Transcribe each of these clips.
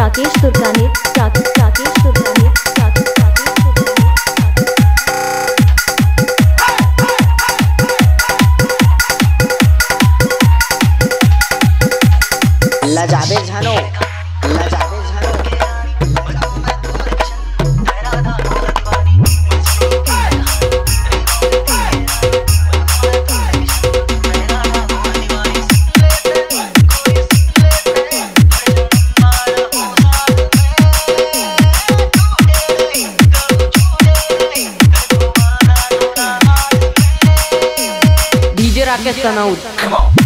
राकेश सुरताने राकेश सुरताने अल्लाह जावेद जानो Rakesh Tanaud. Come on.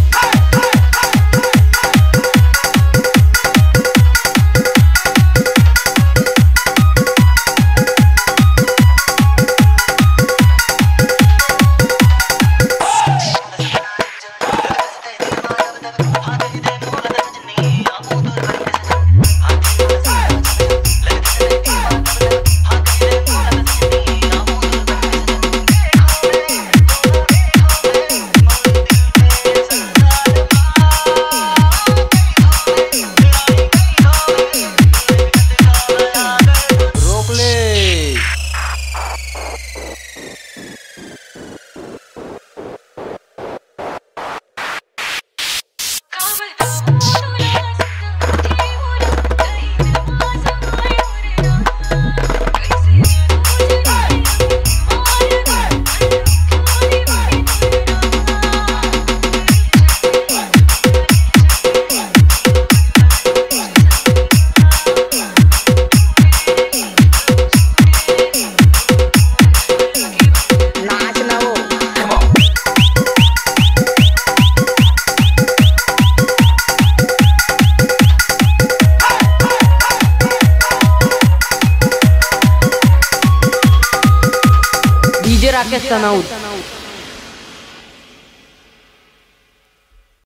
Rakesh तनाउद